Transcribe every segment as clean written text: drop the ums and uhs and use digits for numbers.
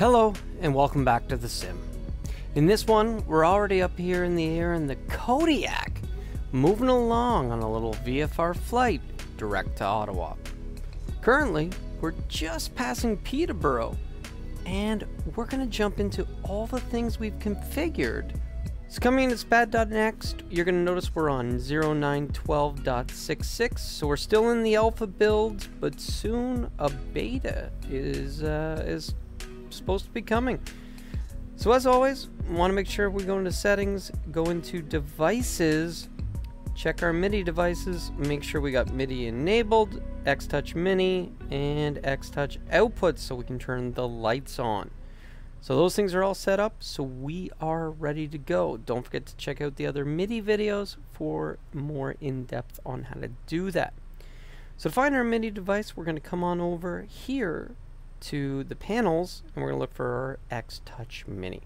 Hello and welcome back to the sim. In this one, we're already up here in the air in the Kodiak, moving along on a little VFR flight direct to Ottawa. Currently, we're just passing Peterborough, and we're going to jump into all the things we've configured. So coming into spad.next, you're going to notice we're on 0912.66, so we're still in the alpha build, but soon a beta is supposed to be coming. So as always, want to make sure we go into settings, go into devices, check our MIDI devices, make sure we got MIDI enabled, X-Touch Mini and X-Touch Output, so we can turn the lights on. So those things are all set up, so we are ready to go. Don't forget to check out the other MIDI videos for more in-depth on how to do that. So to find our MIDI device, we're going to come on over here to the panels, and we're going to look for our X-Touch Mini.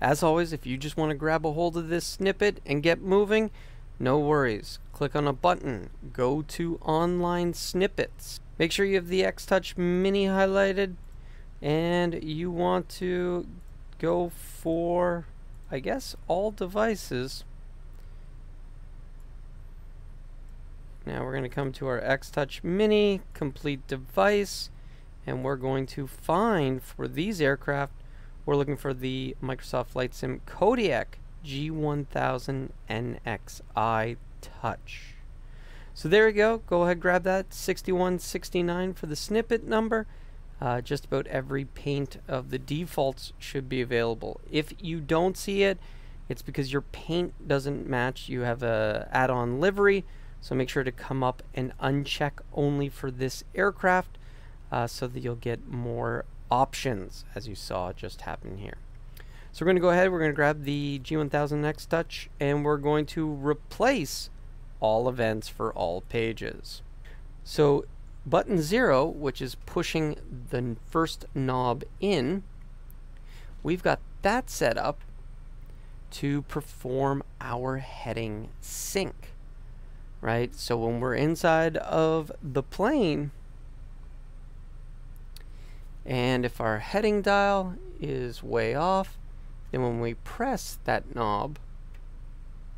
As always, if you just want to grab a hold of this snippet and get moving, no worries. Click on a button, go to online snippets. Make sure you have the X-Touch Mini highlighted, and you want to go for, I guess, all devices. Now we're going to come to our X-Touch Mini, complete device, and we're going to find, for these aircraft, we're looking for the Microsoft Flight Sim Kodiak G1000 NXI Touch. So there you go. Go ahead, grab that. 6169 for the snippet number. Just about every paint of the defaults should be available. If you don't see it, it's because your paint doesn't match. You have a add-on livery, so make sure to come up and uncheck only for this aircraft. So that you'll get more options, as you saw just happen here. So we're going to go ahead, we're going to grab the G1000 X Touch, and we're going to replace all events for all pages. So button 0, which is pushing the first knob in, we've got that set up to perform our heading sync, right? So when we're inside of the plane, and if our heading dial is way off, then when we press that knob,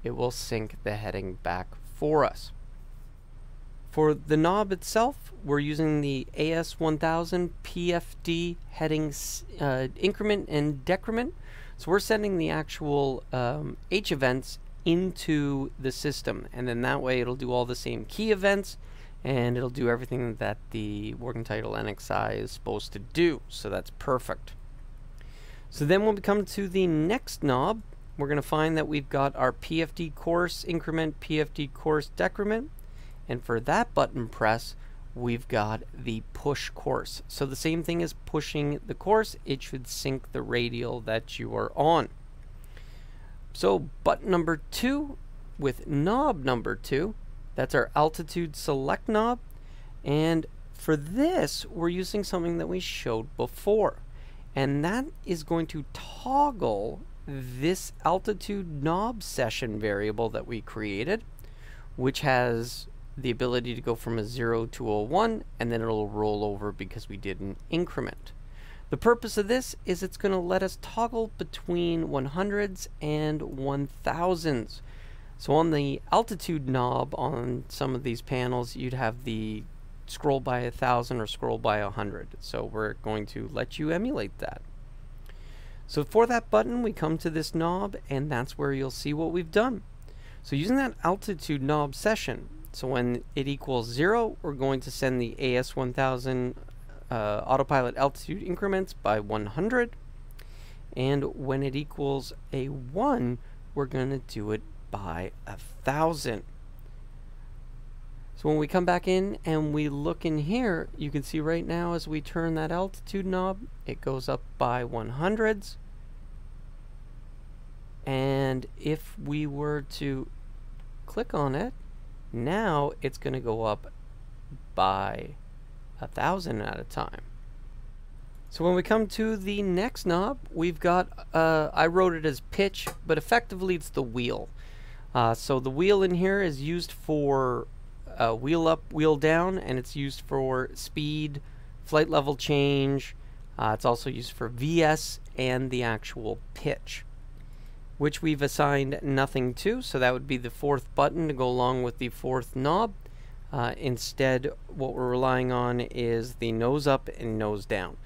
it will sync the heading back for us. For the knob itself, we're using the AS1000 PFD heading increment and decrement. So we're sending the actual H events into the system, and then that way it'll do all the same key events, and it'll do everything that the Working Title NXI is supposed to do, so that's perfect. So then when we come to the next knob, we're going to find that we've got our PFD course increment, PFD course decrement, and for that button press, we've got the push course. So the same thing as pushing the course, it should sync the radial that you are on. So button number 2 with knob number 2, that's our altitude select knob, and for this we're using something that we showed before, and that is going to toggle this altitude knob session variable that we created, which has the ability to go from a 0 to a 1, and then it'll roll over because we did an increment. The purpose of this is it's going to let us toggle between 100s and 1000s. So on the altitude knob on some of these panels, you'd have the scroll by 1000 or scroll by 100. So we're going to let you emulate that. So for that button, we come to this knob, and that's where you'll see what we've done. So using that altitude knob session, so when it equals 0, we're going to send the AS1000 autopilot altitude increments by 100. And when it equals a 1, we're going to do it by 1000. So when we come back in and we look in here, you can see right now as we turn that altitude knob, it goes up by 100s. And if we were to click on it, now it's going to go up by 1000 at a time. So when we come to the next knob, we've got, I wrote it as pitch, but effectively it's the wheel. So the wheel in here is used for wheel up, wheel down, and it's used for speed, flight level change, It's also used for VS and the actual pitch, which we've assigned nothing to, so that would be the fourth button to go along with the fourth knob. Instead, what we're relying on is the nose up and nose down.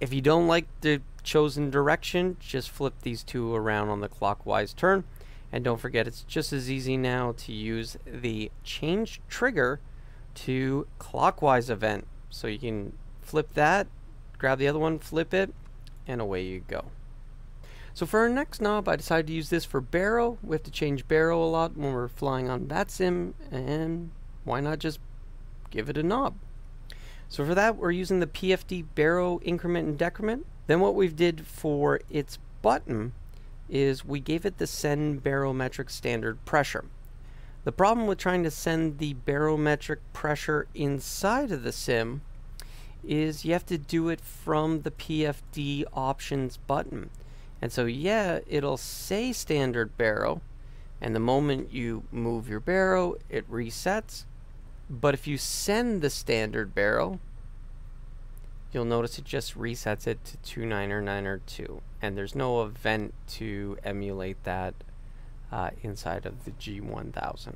If you don't like the chosen direction, just flip these two around on the clockwise turn. And don't forget, it's just as easy now to use the change trigger to clockwise event. So you can flip that, grab the other one, flip it, and away you go. So for our next knob, I decided to use this for barrel. We have to change barrel a lot when we're flying on VATSIM, and why not just give it a knob? So for that, we're using the PFD barrel increment and decrement. Then what we've did for its button is we gave it the send barometric standard pressure. The problem with trying to send the barometric pressure inside of the sim is you have to do it from the PFD options button. And so yeah, it'll say standard barrel, and the moment you move your barrel, it resets. But if you send the standard barrel, you'll notice it just resets it to 29902, and there's no event to emulate that inside of the G1000.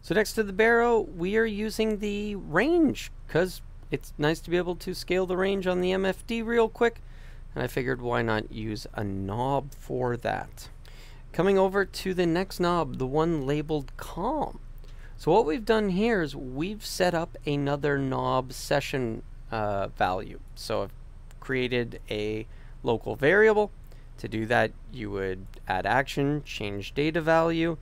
So next to the barrel, we are using the range, because it's nice to be able to scale the range on the MFD real quick, and I figured why not use a knob for that. Coming over to the next knob, the one labeled COM. So what we've done here is we've set up another knob session value. So I've created a local variable. To do that, you would add action, change data value,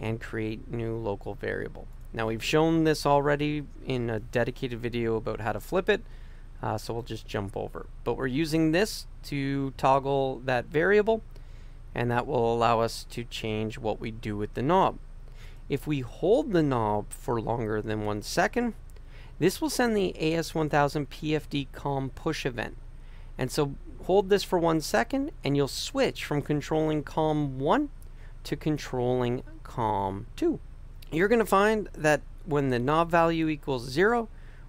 and create new local variable. Now we've shown this already in a dedicated video about how to flip it, so we'll just jump over. But we're using this to toggle that variable, and that will allow us to change what we do with the knob. If we hold the knob for longer than 1 second, this will send the AS1000 PFD COM push event. And so hold this for 1 second, and you'll switch from controlling COM 1 to controlling COM 2. You're going to find that when the knob value equals 0,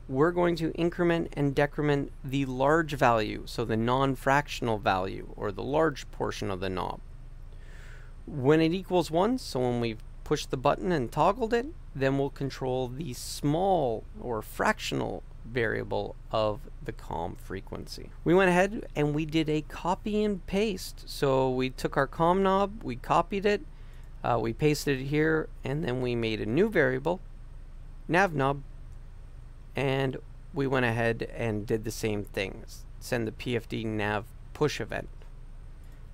we're going to increment and decrement the large value, so the non-fractional value, or the large portion of the knob. When it equals 1, so when we've push the button and toggled it, then we'll control the small or fractional variable of the COM frequency. We went ahead and we did a copy and paste. So we took our COM knob, we copied it, we pasted it here, and then we made a new variable, NAV knob, and we went ahead and did the same thing, send the PFD NAV push event.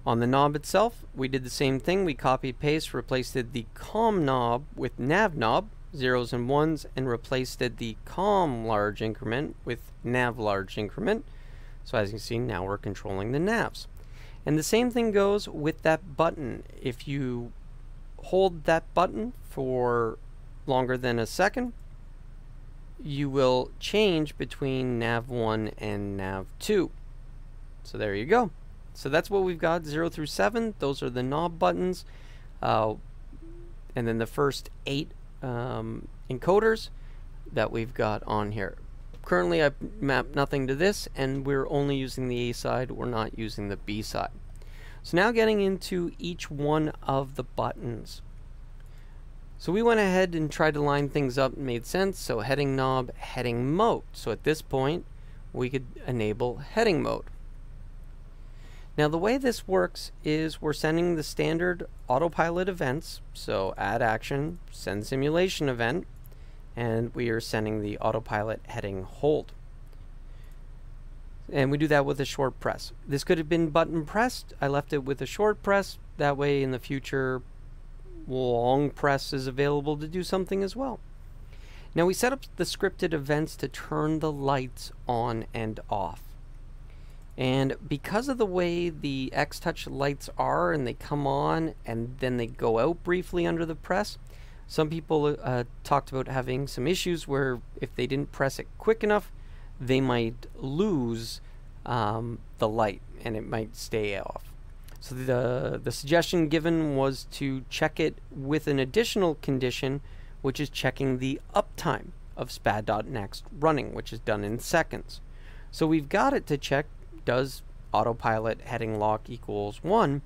On the knob itself, we did the same thing. We copied, paste, replaced the COM knob with NAV knob, zeros and ones, and replaced the COM large increment with NAV large increment. So as you can see, now we're controlling the NAVs. And the same thing goes with that button. If you hold that button for longer than 1 second, you will change between NAV 1 and NAV 2. So there you go. So that's what we've got, 0 through 7. Those are the knob buttons, and then the first 8 encoders that we've got on here. Currently, I've mapped nothing to this, and we're only using the A side. We're not using the B side. So now getting into each one of the buttons. So we went ahead and tried to line things up and made sense. So heading knob, heading mode. So at this point, we could enable heading mode. Now the way this works is we're sending the standard autopilot events, so add action, send simulation event, and we are sending the autopilot heading hold. And we do that with a short press. This could have been button pressed. I left it with a short press. That way in the future, long press is available to do something as well. Now we set up the scripted events to turn the lights on and off. And because of the way the X-Touch lights are, and they come on and then they go out briefly under the press, some people talked about having some issues where if they didn't press it quick enough, they might lose the light and it might stay off. So the suggestion given was to check it with an additional condition, which is checking the uptime of spad.next running, which is done in seconds. So we've got it to check, does autopilot heading lock equals 1,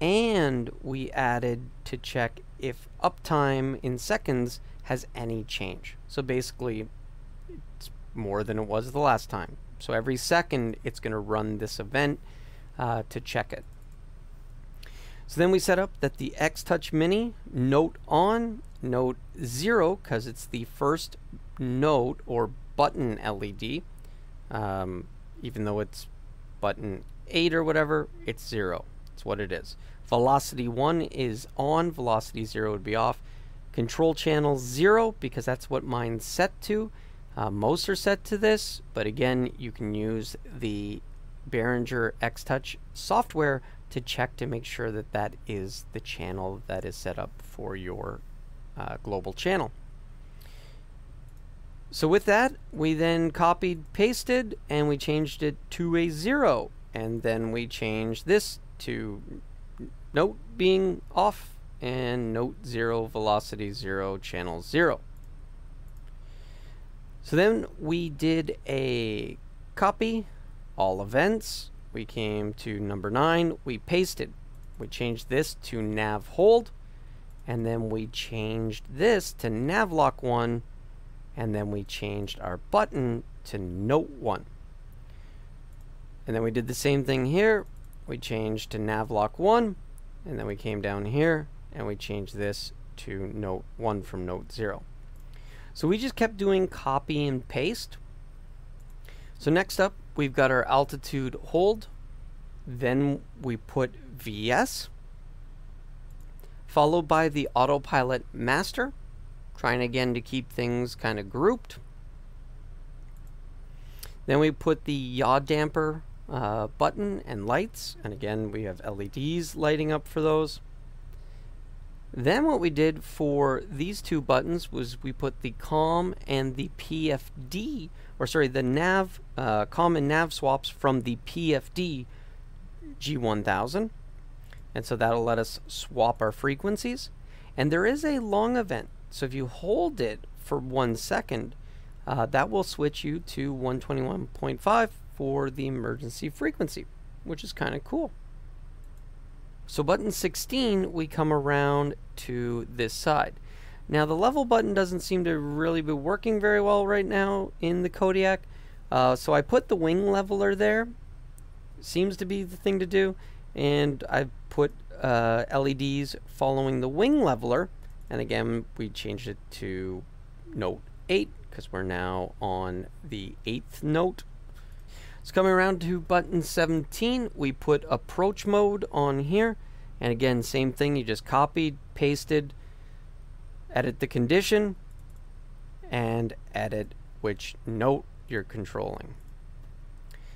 and we added to check if uptime in seconds has any change. So basically it's more than it was the last time. So every second it's going to run this event to check it. So then we set up that the X-Touch Mini note on, note 0 because it's the first note or button LED, even though it's button 8 or whatever, it's 0. It's what it is. Velocity 1 is on, velocity 0 would be off. Control channel 0 because that's what mine's set to. Most are set to this, but again you can use the Behringer X-Touch software to check to make sure that that is the channel that is set up for your global channel. So with that, we then copied, pasted, and we changed it to a 0, and then we changed this to note being off and note 0, velocity 0, channel 0. So then we did a copy all events. We came to number 9, we pasted, we changed this to nav hold, and then we changed this to nav lock 1, and then we changed our button to note 1. And then we did the same thing here, we changed to nav lock 1, and then we came down here and we changed this to note 1 from note 0. So we just kept doing copy and paste. So next up, we've got our altitude hold, then we put VS, followed by the autopilot master, trying again to keep things kind of grouped. Then we put the yaw damper button and lights, and again we have LEDs lighting up for those. Then what we did for these two buttons was we put the COM and the PFD, or sorry, the NAV, COM and NAV swaps from the PFD G1000. And so that'll let us swap our frequencies. And there is a long event. So if you hold it for 1 second, that will switch you to 121.5 for the emergency frequency, which is kind of cool. So button 16, we come around to this side. Now the level button doesn't seem to really be working very well right now in the Kodiak, so I put the wing leveler there. Seems to be the thing to do, and I put LEDs following the wing leveler, and again we changed it to note 8 because we're now on the 8th note. So coming around to button 17, we put approach mode on here, and again same thing, you just copied, pasted, edit the condition, and edit which note you're controlling.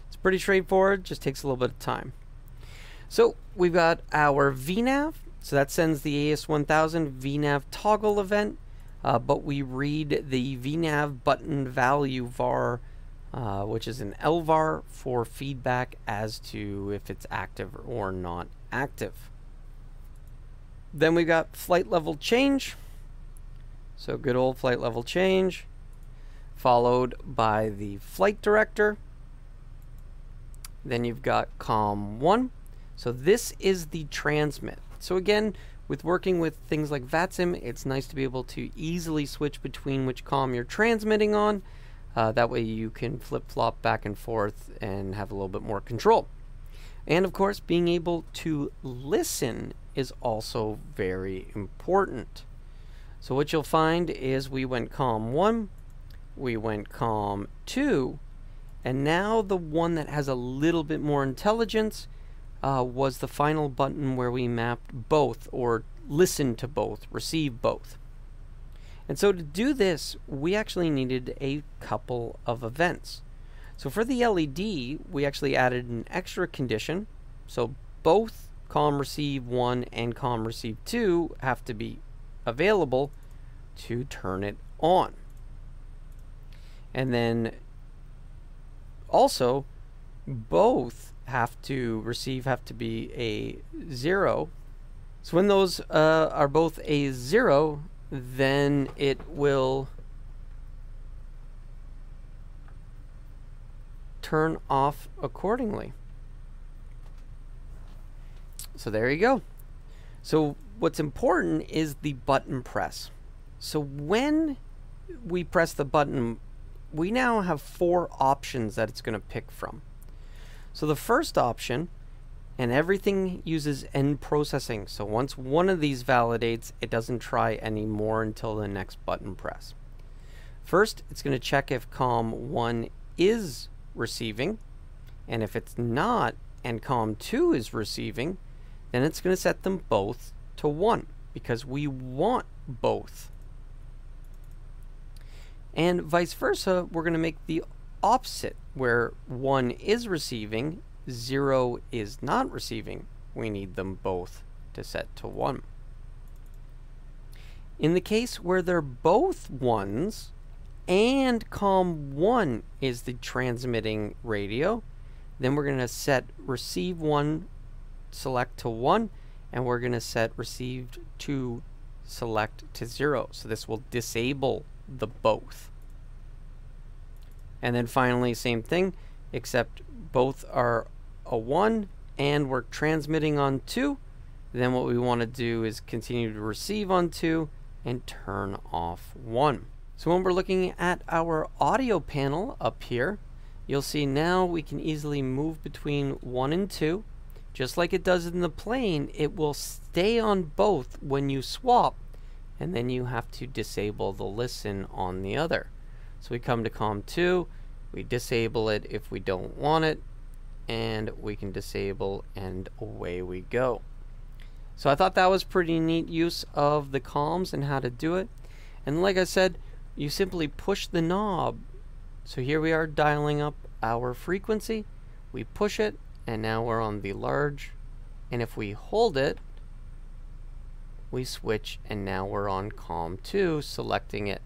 It's pretty straightforward, just takes a little bit of time. So we've got our VNAV, so that sends the AS1000 VNAV toggle event, but we read the VNAV button value var, which is an LVAR, for feedback as to if it's active or not active. Then we got flight level change, so good old flight level change, followed by the flight director. Then you've got COM1, so this is the transmit. So again, with working with things like VATSIM, it's nice to be able to easily switch between which COM you're transmitting on. That way you can flip-flop back and forth and have a little bit more control. And of course, being able to listen is also very important. So what you'll find is we went COM1, we went COM2, and now the one that has a little bit more intelligence was the final button where we mapped both, or listened to both, receive both. And so to do this, we actually needed a couple of events. So for the LED, we actually added an extra condition. So both COM receive 1 and COM receive 2 have to be available to turn it on. And then also both have to receive have to be a 0. So when those are both a 0, then it will turn off accordingly. So there you go. So what's important is the button press. So when we press the button, we now have four options that it's going to pick from. So the first option, and everything uses end processing. So once one of these validates, it doesn't try anymore until the next button press. First, it's going to check if COM1 is receiving, and if it's not, and COM2 is receiving, then it's going to set them both to 1 because we want both. And vice versa, we're going to make the opposite where 1 is receiving, 0 is not receiving. We need them both to set to 1. In the case where they're both 1s and COM1 is the transmitting radio, then we're going to set receive 1 select to 1, and we're going to set received 2 select to 0. So this will disable the both. And then finally, same thing, except both are a 1 and we're transmitting on 2. Then what we want to do is continue to receive on 2 and turn off 1. So when we're looking at our audio panel up here, you'll see now we can easily move between 1 and 2. Just like it does in the plane, it will stay on both when you swap, and then you have to disable the listen on the other. So we come to COM2, we disable it if we don't want it, and we can disable, and away we go. So I thought that was pretty neat use of the comms and how to do it. And like I said, you simply push the knob. So here we are dialing up our frequency, we push it, and now we're on the large, and if we hold it, we switch, and now we're on COM2 selecting it.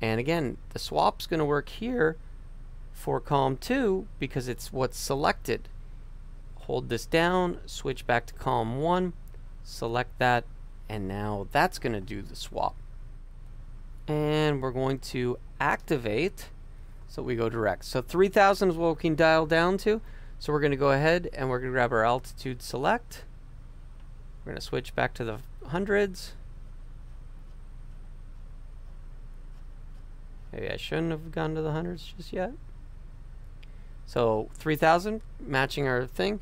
And again, the swap's going to work here for COM2 because it's what's selected. Hold this down, switch back to COM1, select that, and now that's going to do the swap. And we're going to activate, so we go direct. So 3000 is what we can dial down to. So we're going to go ahead and we're going to grab our altitude select. We're going to switch back to the hundreds. Maybe I shouldn't have gone to the hundreds just yet. So 3000, matching our thing.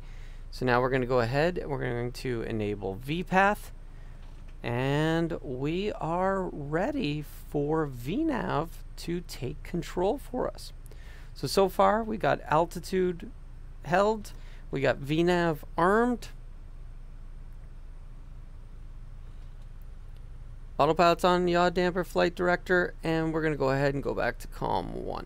So now we're going to go ahead and we're going to enable VPath. And we are ready for VNAV to take control for us. So far we got altitude held, we got VNAV armed, autopilot's on, yaw damper, flight director, and we're going to go ahead and go back to COM1.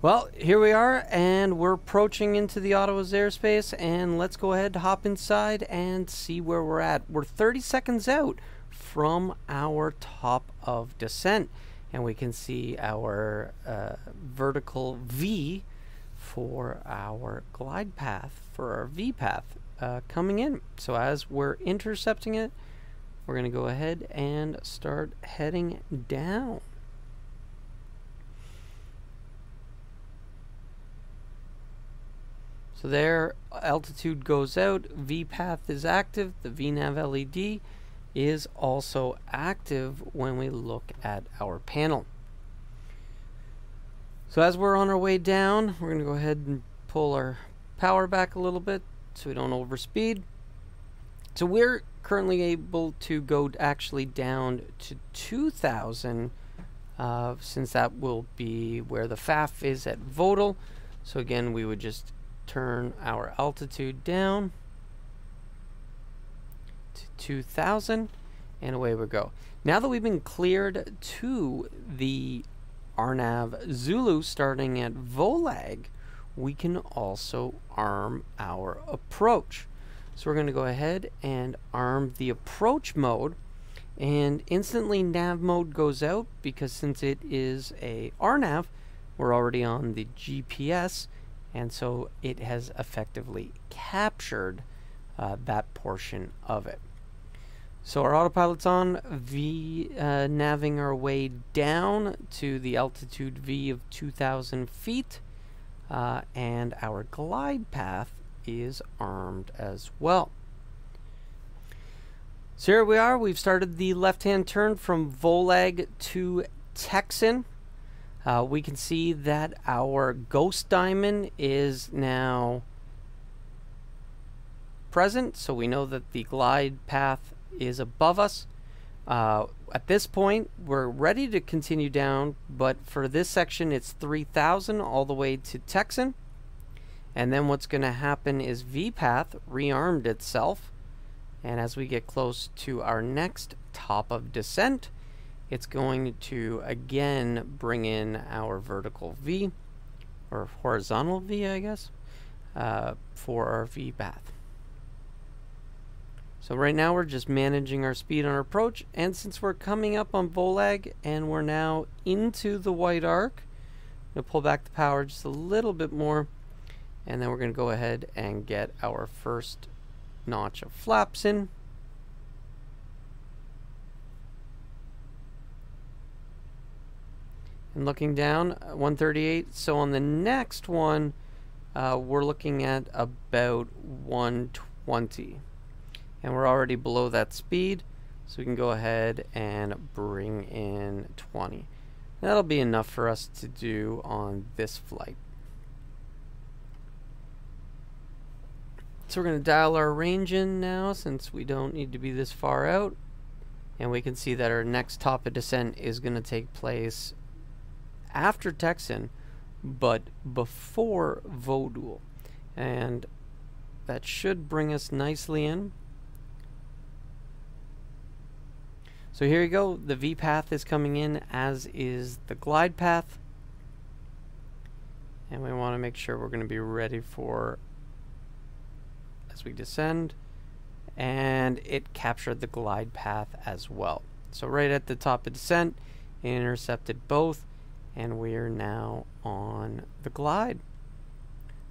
Well, here we are, and we're approaching into the Ottawa's airspace, and let's go ahead, hop inside, and see where we're at. We're 30 seconds out from our top of descent, and we can see our vertical V for our glide path, for our V path coming in. So as we're intercepting it, we're going to go ahead and start heading down. So there, altitude goes out, VPath is active, the VNAV LED is also active when we look at our panel. So as we're on our way down, we're going to go ahead and pull our power back a little bit so we don't overspeed. So we're currently able to go actually down to 2000 since that will be where the FAF is at Vodal. So again, we would just turn our altitude down to 2000 and away we go. Now that we've been cleared to the RNAV Zulu starting at Volag, we can also arm our approach. So we're going to go ahead and arm the approach mode, and instantly nav mode goes out because since it is a RNAV, we're already on the GPS, and so it has effectively captured that portion of it. So our autopilot's on, naving our way down to the altitude V of 2000 feet, and our glide path is armed as well. So here we are. We've started the left-hand turn from Volag to Texan. We can see that our ghost diamond is now present, so we know that the glide path is above us. At this point, we're ready to continue down, but for this section, it's 3,000 all the way to Texan. And then what's going to happen is VPath rearmed itself. And as we get close to our next top of descent, it's going to again bring in our vertical V, or horizontal V, I guess, for our VPath. So right now we're just managing our speed on our approach, and since we're coming up on Volag and we're now into the white arc, I'm going to pull back the power just a little bit more, and then we're going to go ahead and get our first notch of flaps in. And looking down, 138, so on the next one we're looking at about 120. And we're already below that speed, so we can go ahead and bring in 20. That'll be enough for us to do on this flight. So we're going to dial our range in now, since we don't need to be this far out. And we can see that our next top of descent is going to take place after Texan, but before Vodule. And that should bring us nicely in. So here you go, the V path is coming in, as is the glide path. And we want to make sure we're going to be ready for as we descend. And it captured the glide path as well. So right at the top of descent, it intercepted both, and we are now on the glide.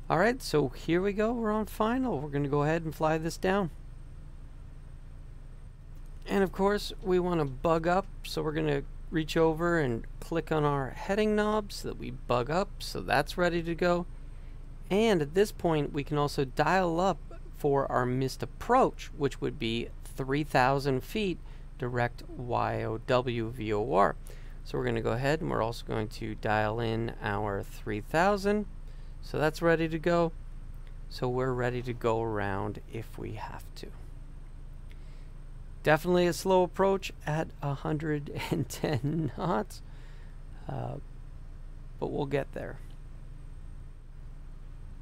Alright, so here we go, we're on final. We're going to go ahead and fly this down. And of course we want to bug up, so we're going to reach over and click on our heading knob so that we bug up, so that's ready to go. And at this point we can also dial up for our missed approach, which would be 3,000 feet direct YOWVOR. So we're going to go ahead and we're also going to dial in our 3,000, so that's ready to go. So we're ready to go around if we have to. Definitely a slow approach at 110 knots, but we'll get there.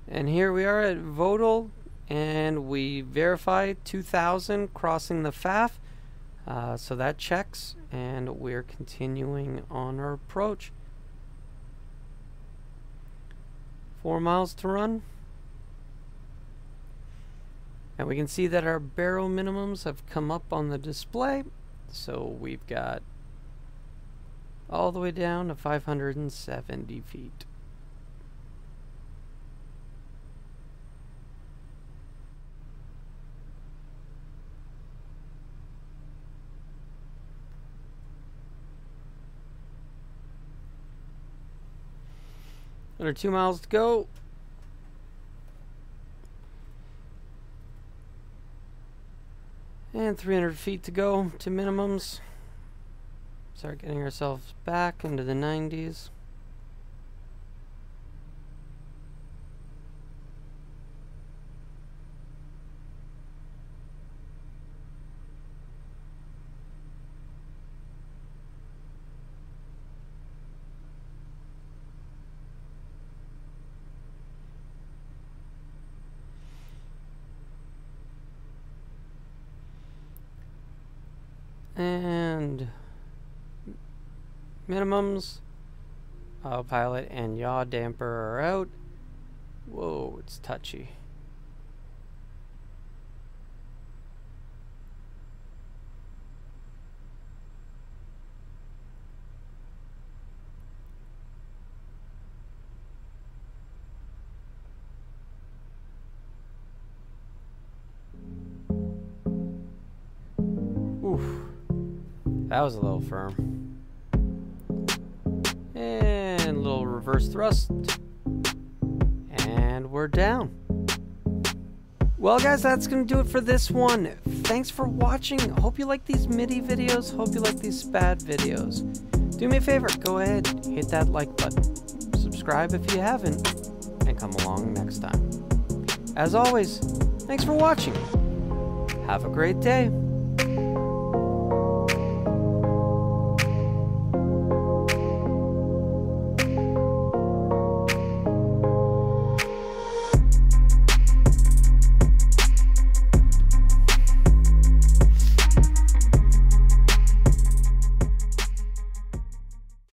And here we are at Vodal, and we verify 2,000 crossing the FAF, so that checks, and we're continuing on our approach. 4 miles to run. And we can see that our barrel minimums have come up on the display, so we've got all the way down to 570 feet. Another 2 miles to go. And 300 feet to go to minimums. Start getting ourselves back into the 90s. And minimums, autopilot and yaw damper are out. Whoa, it's touchy. Oof. That was a little firm. And a little reverse thrust. And we're down. Well guys, that's gonna do it for this one. Thanks for watching. Hope you like these MIDI videos. Hope you like these SPAD videos. Do me a favor, go ahead, hit that like button, subscribe if you haven't, and come along next time. As always, thanks for watching. Have a great day.